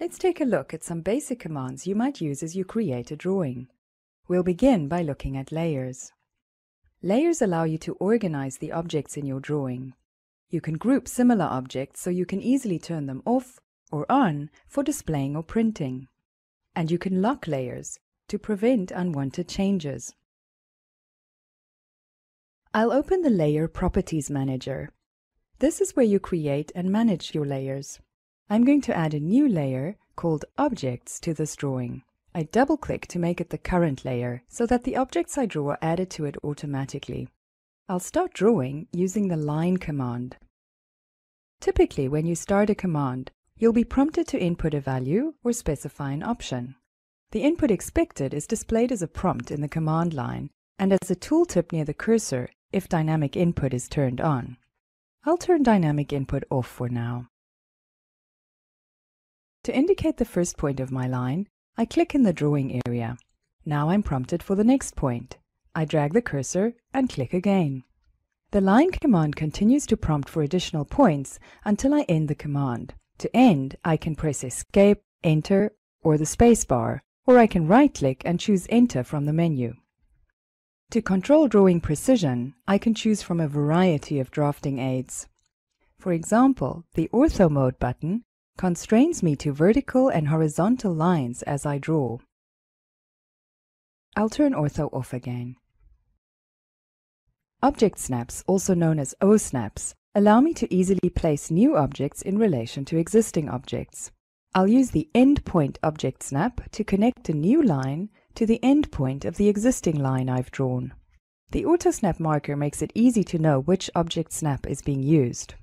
Let's take a look at some basic commands you might use as you create a drawing. We'll begin by looking at layers. Layers allow you to organize the objects in your drawing. You can group similar objects so you can easily turn them off or on for displaying or printing. And you can lock layers to prevent unwanted changes. I'll open the Layer Properties Manager. This is where you create and manage your layers. I'm going to add a new layer called Objects to this drawing. I double-click to make it the current layer so that the objects I draw are added to it automatically. I'll start drawing using the line command. Typically, when you start a command, you'll be prompted to input a value or specify an option. The input expected is displayed as a prompt in the command line and as a tooltip near the cursor if dynamic input is turned on. I'll turn dynamic input off for now. To indicate the first point of my line, I click in the drawing area. Now I'm prompted for the next point. I drag the cursor and click again. The line command continues to prompt for additional points until I end the command. To end, I can press Escape, Enter, or the spacebar, or I can right-click and choose Enter from the menu. To control drawing precision, I can choose from a variety of drafting aids. For example, the Ortho mode button constrains me to vertical and horizontal lines as I draw. I'll turn Ortho off again. Object snaps, also known as O-snaps, allow me to easily place new objects in relation to existing objects. I'll use the endpoint object snap to connect a new line to the endpoint of the existing line I've drawn. The auto snap marker makes it easy to know which object snap is being used.